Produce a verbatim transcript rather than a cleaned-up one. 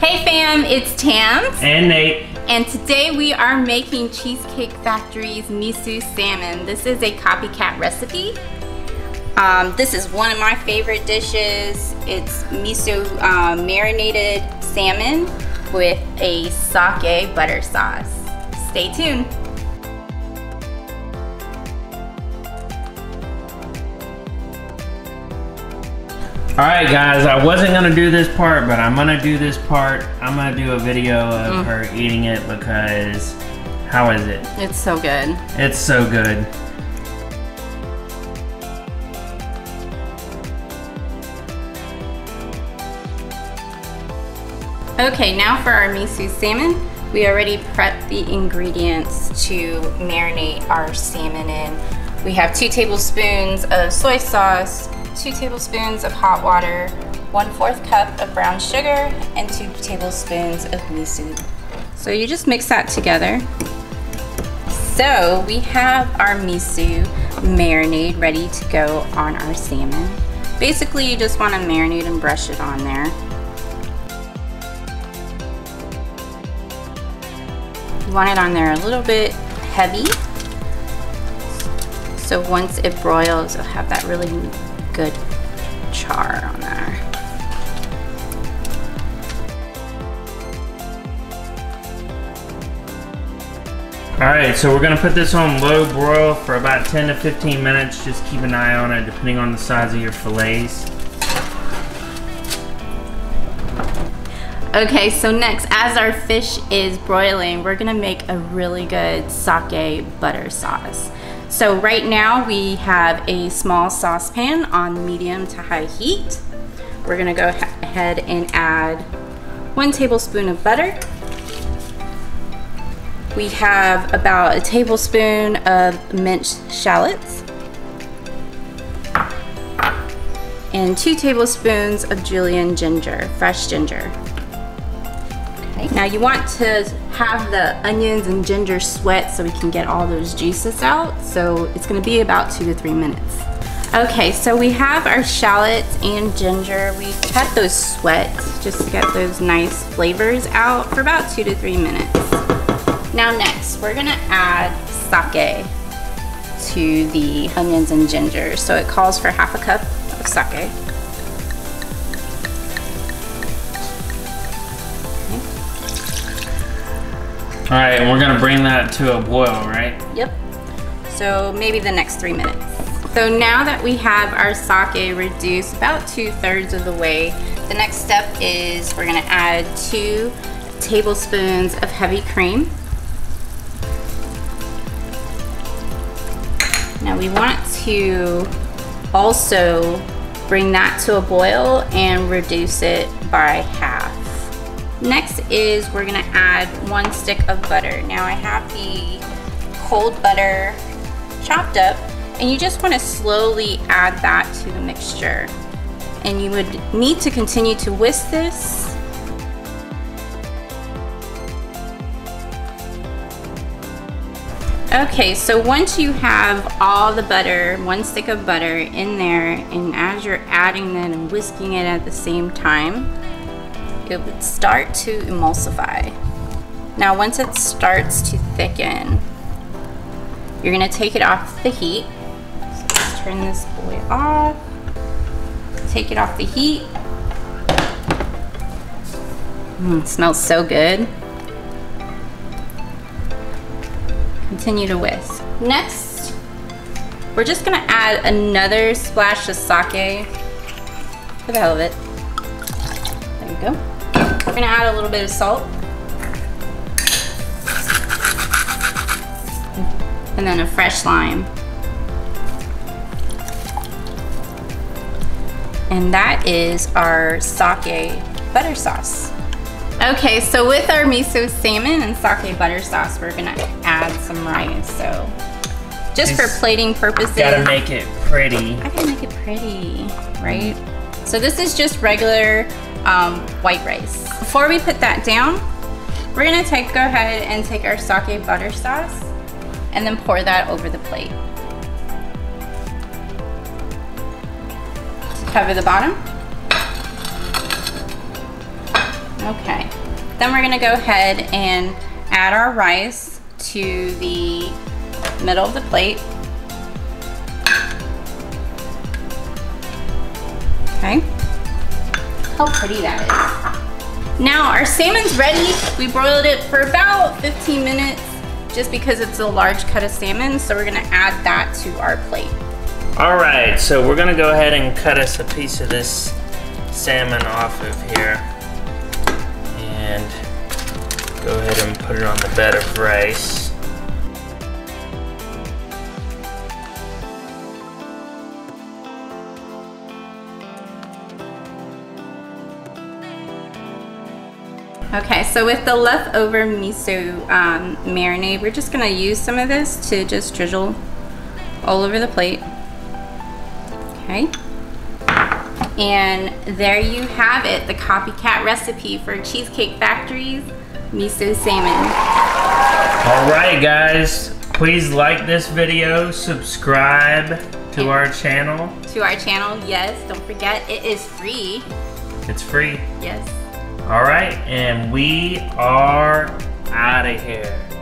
Hey fam, it's Tams and Nate, and today we are making Cheesecake Factory's miso salmon. This is a copycat recipe. Um, this is one of my favorite dishes. It's miso uh, marinated salmon with a sake butter sauce. Stay tuned. Alright guys, I wasn't going to do this part, but I'm going to do this part. I'm going to do a video of mm. her eating it because, how is it? It's so good. It's so good. Okay, now for our miso salmon. We already prepped the ingredients to marinate our salmon in. We have two tablespoons of soy sauce, two tablespoons of hot water, one-fourth cup of brown sugar, and two tablespoons of miso. So you just mix that together. So we have our miso marinade ready to go on our salmon. Basically, you just want to marinate and brush it on there. You want it on there a little bit heavy. So once it broils, it'll have that really good char on there. Alright, so we're going to put this on low broil for about ten to fifteen minutes. Just keep an eye on it depending on the size of your fillets. Okay, so next, as our fish is broiling, we're going to make a really good sake butter sauce. So right now we have a small saucepan on medium to high heat. We're gonna go ahead and add one tablespoon of butter. We have about a tablespoon of minced shallots and two tablespoons of julienne ginger, fresh ginger. Okay. Now you want to have the onions and ginger sweat so we can get all those juices out. So it's gonna be about two to three minutes. Okay, so we have our shallots and ginger. We cut those sweats just to get those nice flavors out for about two to three minutes. Now next, we're gonna add sake to the onions and ginger. So it calls for half a cup of sake. All right, and we're gonna bring that to a boil, right? Yep, so maybe the next three minutes. So now that we have our sake reduced about two thirds of the way, the next step is we're gonna add two tablespoons of heavy cream. Now we want to also bring that to a boil and reduce it by half. Next is we're gonna add one stick of butter. Now I have the cold butter chopped up, and you just wanna slowly add that to the mixture. And you would need to continue to whisk this. Okay, so once you have all the butter, one stick of butter in there, and as you're adding it and whisking it at the same time, it would start to emulsify. Now once it starts to thicken, you're gonna take it off the heat. So let's turn this boy off. Take it off the heat. Mm, it smells so good. Continue to whisk. Next, we're just gonna add another splash of sake for the hell of it. There you go. We're gonna add a little bit of salt. And then a fresh lime. And that is our sake butter sauce. Okay, so with our miso salmon and sake butter sauce, we're gonna add some rice. So just it's, for plating purposes. Gotta make it pretty. I gotta make it pretty, right? So this is just regular um, white rice. Before we put that down, we're gonna take, go ahead and take our sake butter sauce and then pour that over the plate. Cover the bottom. Okay, then we're gonna go ahead and add our rice to the middle of the plate. Okay, how pretty that is. Now our salmon's ready. We broiled it for about fifteen minutes just because it's a large cut of salmon, so we're gonna add that to our plate. All right, so we're gonna go ahead and cut us a piece of this salmon off of here and go ahead and put it on the bed of rice. Okay, so with the leftover miso um, marinade, we're just gonna use some of this to just drizzle all over the plate. Okay. And there you have it, the copycat recipe for Cheesecake Factory's miso salmon. All right, guys, please like this video, subscribe to and our channel. To our channel, yes, don't forget, it is free. It's free. Yes. All right, and we are out of here.